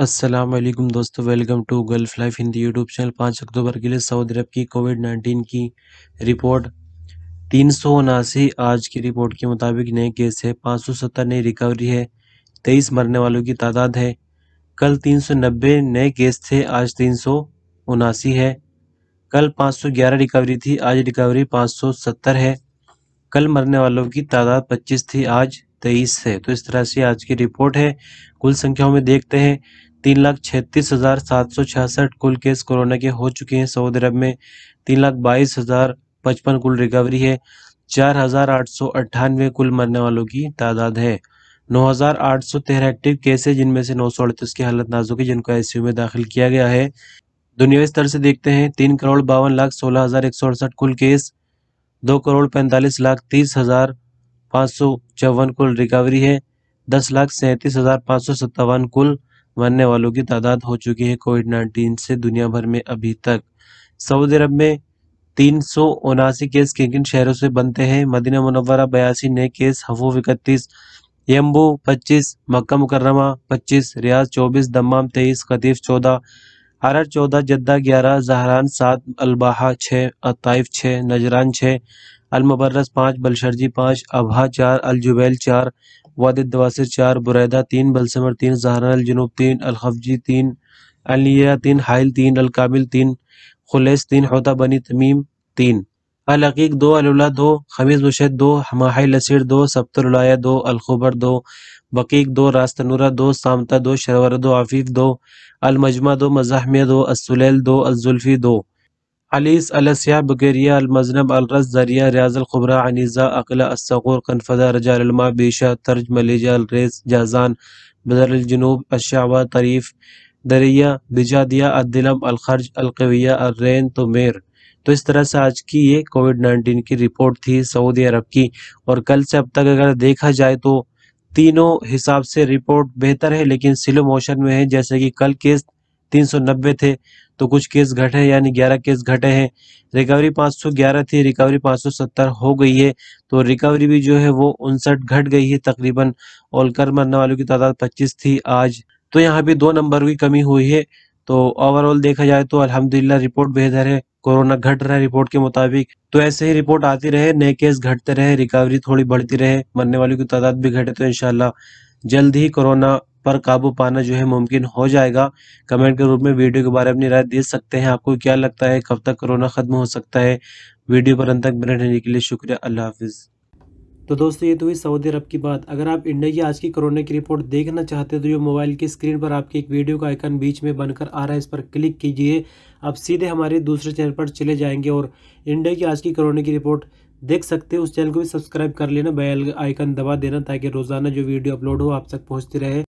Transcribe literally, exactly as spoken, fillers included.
अस्सलाम वालेकुम दोस्तों, welcome to Gulf Life Hindi YouTube channel. पाँच अक्टूबर के लिए सऊदी अरब की कोविड नाइन्टीन की रिपोर्ट तीन सौ उनासी आज की रिपोर्ट के मुताबिक नए केस है, पाँच सौ सत्तर नई रिकवरी है, तेईस मरने वालों की तादाद है। कल तीन सौ नब्बे नए केस थे, आज तीन सौ उनासी है। कल पाँच सौ ग्यारह रिकवरी थी, आज रिकवरी पाँच सौ सत्तर है। कल मरने वालों की तादाद पच्चीस थी, आज तेईस है। तो इस तरह से आज की रिपोर्ट है। कुल संख्याओं में देखते हैं, तीन लाख छत्तीस हजार सात सौ छियासठ कुल केस कोरोना के हो चुके हैं सऊदी अरब में। तीन लाख बाईस हजार पचपन कुल रिकवरी है। चार हजार आठ सौ अट्ठानवे कुल मरने वालों की तादाद है। नौ हजार आठ सौ तेरह एक्टिव केस है, जिनमें से नौ सौ अड़तीस की हालत नाजुक है, जिनको आईसीयू में दाखिल किया गया है। दुनिया स्तर से देखते हैं, तीन करोड़ बावन लाख सोलह हजार एक सौ अड़सठ कुल केस, दो करोड़ पैंतालीस लाख तीस हजार पाँच सौ चौवन कुल रिकवरी है। दस लाख सैंतीस हजार पाँच सौ सत्तावन कुल मरने वालों की तादाद हो चुकी है कोविड नाइन्टीन से दुनिया भर में अभी तक। सऊदी अरब में तीन सौ उनासी केस किन किन शहरों से बनते हैं? मदीना मुनव्वरा बयासी नए केस, हफूफ इकतीस, यम्बू पच्चीस, मक्का मुकर्रमा पच्चीस, रियाज चौबीस, दम्माम तेईस, कतीफ चौदह, हरर चौदह, जद्दा ग्यारह, जहरान सात, अलबाहा छः, ताइफ छः, नजरान छः, अलमबर्रस पाँच, बलशर्जी पाँच, अबहा चार, अलजुबैल चार, वादित दवासिर चार, बुरैदा तीन, बलसमर तीन, जहरान अलजुनूब तीन, अलखफजी तीन, अलिया तीन, हाइल तीन, अलकाबिल तीन, खुलेस तीन, होता बनी तमीम तीन, अलअकीक दो, अलुला दो, खमीज मुशैद दो, हमाही लसीर दो, सब्तुललाया दो, अलखबर दो, बकीक दो, रास्तनूरा दो, सामता दो, शरवर दो, आफीफ दो, अलमजमा दो, मज़ाहमिया दो, असुलैल दो, अलजुल्फी दो, अलीस, अलस्या, बकेरिया, अलमजनब, अलरस, जरिया, रियाज, अलखबरा, अनीज़ा, अकला, अस्सगूर, कनफदा, रजालमा, बेशा, तर्ज, मलेजा, अलरेस, जाजान, बदर अलजुनूब, अशावा, तरीफ, दरिया, बिजादिया, अदिलम, अलखर्ज, अलकविया, अर्रैन, तुमेर। तो इस तरह से आज की ये कोविड नाइन्टीन की रिपोर्ट थी सऊदी अरब की। और कल से अब तक अगर देखा जाए तो तीनों हिसाब से रिपोर्ट बेहतर है, लेकिन स्लो मोशन में है। जैसे कि कल केस तीन सौ नब्बे थे तो कुछ केस घटे, यानी ग्यारह केस घटे हैं। रिकवरी पाँच सौ ग्यारह थी, रिकवरी पाँच सौ सत्तर हो गई है, तो रिकवरी भी जो है वो उनसठ घट गई है तकरीबन। और कल मरने वालों की तादाद पच्चीस थी, आज तो यहाँ भी दो नंबर की कमी हुई है। तो ओवरऑल देखा जाए तो अल्हम्दुलिल्लाह रिपोर्ट बेहतर है, कोरोना घट रहा है रिपोर्ट के मुताबिक। तो ऐसे ही रिपोर्ट आती रहे, नए केस घटते रहे, रिकवरी थोड़ी बढ़ती रहे, मरने वालों की तादाद भी घटे, तो इंशाल्लाह जल्द ही कोरोना पर काबू पाना जो है मुमकिन हो जाएगा। कमेंट के रूप में वीडियो के बारे में अपनी राय दे सकते हैं, आपको क्या लगता है कब तक कोरोना खत्म हो सकता है। वीडियो पर अंत तक बने रहने के लिए शुक्रिया, अल्लाह हाफिज़। तो दोस्तों ये तो हुई सऊदी अरब की बात। अगर आप इंडिया की आज की कोरोना की रिपोर्ट देखना चाहते हो तो ये मोबाइल की स्क्रीन पर आपके एक वीडियो का आइकन बीच में बनकर आ रहा है, इस पर क्लिक कीजिए, आप सीधे हमारे दूसरे चैनल पर चले जाएंगे और इंडिया की आज की कोरोना की रिपोर्ट देख सकते हो। उस चैनल को भी सब्सक्राइब कर लेना, बेल आइकन दबा देना, ताकि रोज़ाना जो वीडियो अपलोड हो आप तक पहुँचती रहे।